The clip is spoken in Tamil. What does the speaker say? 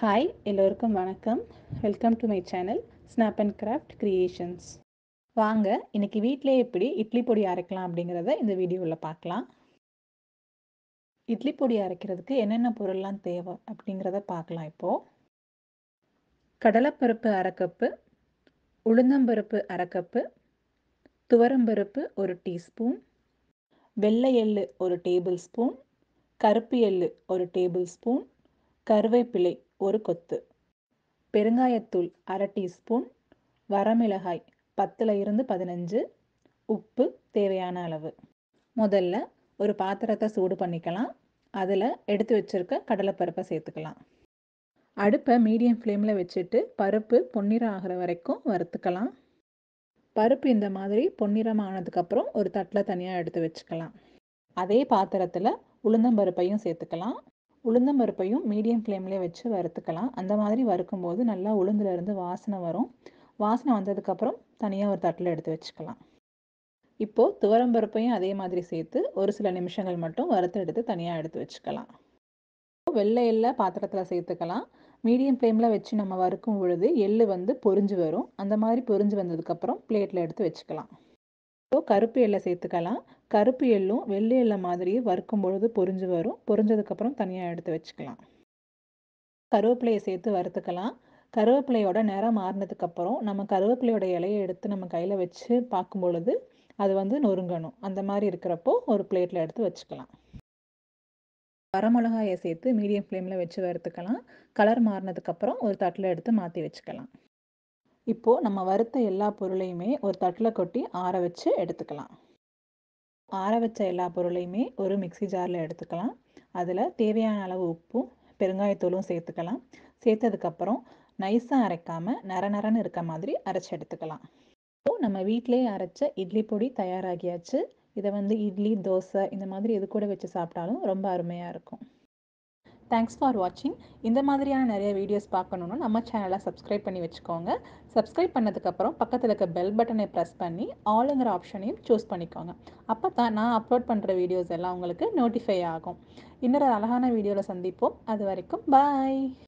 ஹாய் எல்லோருக்கும் வணக்கம். Welcome to my channel snap and craft creations. வாங்க இன்றைக்கி வீட்டிலே எப்படி இட்லி பொடி அரைக்கலாம் அப்படிங்கிறத இந்த வீடியோவில் பார்க்கலாம். இட்லி பொடி அரைக்கிறதுக்கு என்னென்ன பொருள்லாம் தேவை அப்படிங்கிறத பார்க்கலாம். இப்போது கடலைப்பருப்பு அரைக்கப்பு, உளுந்தம்பருப்பு அரைக்கப்பு, துவரம்பருப்பு 1 டீஸ்பூன், வெள்ளை எள்ளு 1 டேபிள் ஸ்பூன், கருப்பு எள்ளு 1 டேபிள் ஸ்பூன், கருவேப்பிலை 1 கொத்து, பெருங்காயத்தூள் 1/2 டீஸ்பூன், வரமிளகாய் 10ல் இருந்து 15, உப்பு தேவையான அளவு. முதல்ல ஒரு பாத்திரத்தை சூடு பண்ணிக்கலாம். அதில் எடுத்து வச்சுருக்க கடலைப்பருப்பை சேர்த்துக்கலாம். அடுப்பை மீடியம் ஃப்ளேமில் வச்சுட்டு பருப்பு பொன்னிறம் ஆகிற வரைக்கும் வறுத்துக்கலாம். பருப்பு இந்த மாதிரி பொன்னிறம் ஆனதுக்கப்புறம் ஒரு தட்டில் தனியாக எடுத்து வச்சுக்கலாம். அதே பாத்திரத்தில் உளுந்தம்பருப்பையும் சேர்த்துக்கலாம். உளுந்தம்பருப்பையும் மீடியம் ஃப்ளேம்லேயே வச்சு வறுத்துக்கலாம். அந்த மாதிரி வறுக்கும்போது நல்லா உளுந்துலேருந்து வாசனை வரும். வாசனை வந்ததுக்கப்புறம் தனியாக ஒரு தட்டில் எடுத்து வச்சுக்கலாம். இப்போது துவரம்பருப்பையும் அதே மாதிரி சேர்த்து ஒரு சில நிமிஷங்கள் மட்டும் வறுத்து எடுத்து தனியாக எடுத்து வச்சுக்கலாம். வெள்ளை எள்ளை பாத்திரத்தில் சேர்த்துக்கலாம். மீடியம் ஃப்ளேமில் வச்சு நம்ம வறுக்கும் பொழுது எள்ளு வந்து பொரிஞ்சு வரும். அந்த மாதிரி பொரிஞ்சு வந்ததுக்கப்புறம் பிளேட்டில் எடுத்து வச்சுக்கலாம். இப்போ கருப்பு எள்ளை சேர்த்துக்கலாம். கருப்பு எள்ளும் வெள்ளை எள்ளை மாதிரியே வறுக்கும் பொழுது பொரிஞ்சு வரும். பொரிஞ்சதுக்கப்புறம் தனியாக எடுத்து வச்சுக்கலாம். கருவேப்பிலையை சேர்த்து வறுத்துக்கலாம். கருவேப்பிலையோட நிறம் மாறினதுக்கப்புறம் நம்ம கருவேப்பிலையோட இலையை எடுத்து நம்ம கையில் வச்சு பார்க்கும் பொழுது அது வந்து நொறுங்கணும். அந்த மாதிரி இருக்கிறப்போ ஒரு பிளேட்டில் எடுத்து வச்சுக்கலாம். வரமிளகாயை சேர்த்து மீடியம் ஃப்ளேமில் வச்சு வறுத்துக்கலாம். கலர் மாறினதுக்கப்புறம் ஒரு தட்டில் எடுத்து மாற்றி வச்சுக்கலாம். இப்போது நம்ம வறுத்த எல்லா பொருளையுமே ஒரு தட்டில் கொட்டி ஆற வச்சு எடுத்துக்கலாம். ஆற வச்ச எல்லா பொருளையுமே ஒரு மிக்சி ஜாரில் எடுத்துக்கலாம். அதில் தேவையான அளவு உப்பும் பெருங்காயத்தூளும் சேர்த்துக்கலாம். சேர்த்ததுக்கப்புறம் நைஸாக அரைக்காமல் நரநரன்னு இருக்க மாதிரி அரைச்சி எடுத்துக்கலாம். இப்போது நம்ம வீட்டிலே அரைச்ச இட்லி பொடி தயாராகியாச்சு. இதை வந்து இட்லி, தோசை இந்த மாதிரி எது கூட வச்சு சாப்பிட்டாலும் ரொம்ப அருமையாக இருக்கும். தேங்க்ஸ் ஃபார் வாட்சிங். இந்த மாதிரியான நிறைய வீடியோஸ் பார்க்கணுன்னா நம்ம சேனலை சப்ஸ்கிரைப் பண்ணி வச்சுக்கோங்க. சப்ஸ்கிரைப் பண்ணதுக்கப்புறம் பக்கத்தில் இருக்க பெல் பட்டனை ப்ரெஸ் பண்ணி ஆளுங்கிற ஆப்ஷனையும் சூஸ் பண்ணிக்கோங்க. அப்போ தான் நான் அப்லோட் பண்ணுற வீடியோஸ் எல்லாம் உங்களுக்கு நோட்டிஃபை ஆகும். இன்னொரு அழகான வீடியோவில் சந்திப்போம். அது வரைக்கும் பாய்.